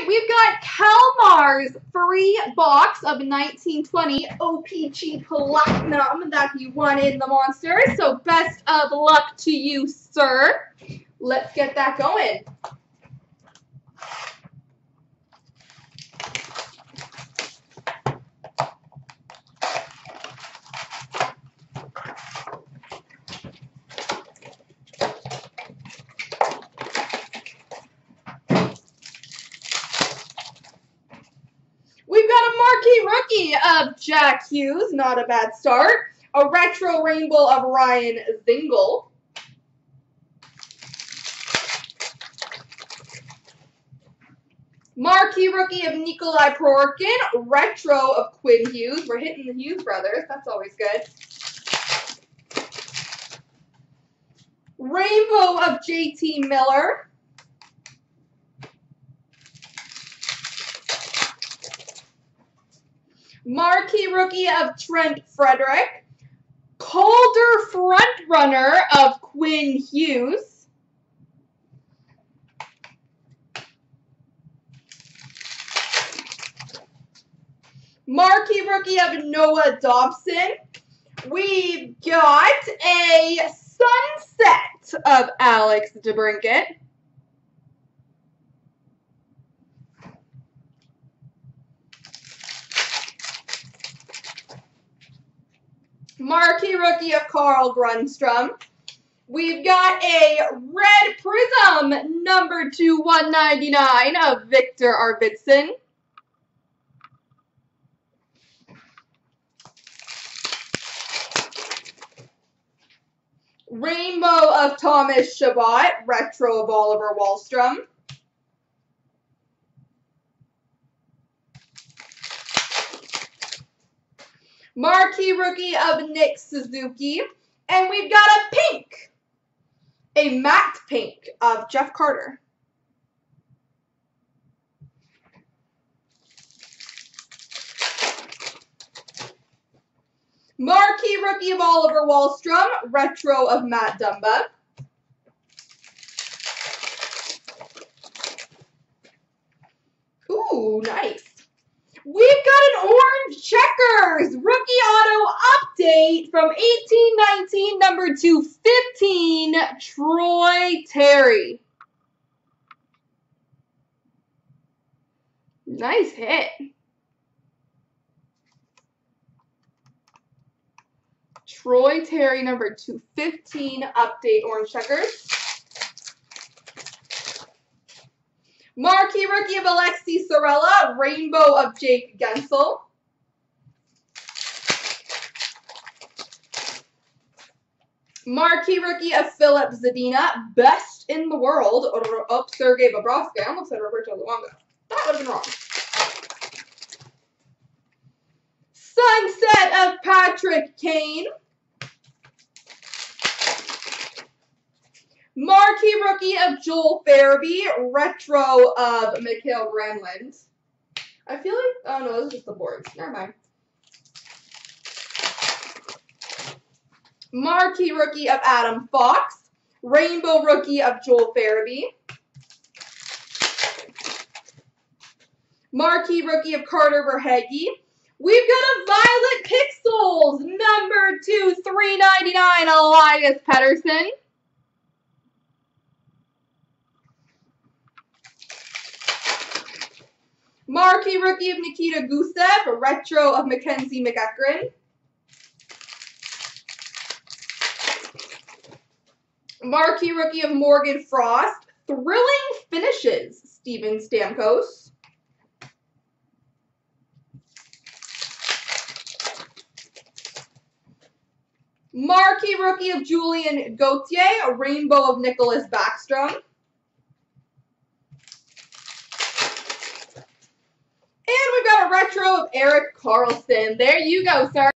right, we've got Kalmar's free box of 1920 OPC Platinum that you won in the Monsters. So best of luck to you, sir. Let's get that going. Of Jack Hughes, not a bad start. A retro rainbow of Ryan Zingle. Marquee rookie of Nikolai Prorkin. Retro of Quinn Hughes. We're hitting the Hughes brothers. That's always good. Rainbow of JT Miller. Marquee rookie of Trent Frederick. Calder frontrunner of Quinn Hughes. Marquee rookie of Noah Dobson. We've got a sunset of Alex DeBrincat. Marquee rookie of Carl Grundstrom. We've got a red prism number 2/199 of Victor Arvidsson. Rainbow of Thomas Shabbat. Retro of Oliver Wahlstrom. Marquee rookie of Nick Suzuki. And we've got a pink, a matte pink of Jeff Carter. Marquee rookie of Oliver Wahlstrom, retro of Matt Dumba. Ooh, nice. We've got an orange checkers rookie auto update from 1819 number 215 Troy Terry. Nice hit. Troy Terry number 215 update orange checkers. Marquee rookie of Alexi Sorella, rainbow of Jake Gensel. Marquee rookie of Philip Zadina, best in the world, of Sergei Bobrovsky. I almost said Roberto Luongo. That would have been wrong. Sunset of Patrick Kane. Marquee rookie of Joel Farabee, retro of Mikhail Granlund. I feel like, oh no, those are just the boards. Never mind. Marquee rookie of Adam Fox, rainbow rookie of Joel Farabee. Marquee rookie of Carter Verheggie. We've got a Violet Pixels, number 2/399, Elias Pettersson. Marquee rookie of Nikita Gusev, retro of Mackenzie McEachran. Marquee rookie of Morgan Frost, thrilling finishes, Stephen Stamkos. Marquee rookie of Julian Gauthier, a rainbow of Nicholas Backstrom. Retro of Eric Carlson. There you go, sir.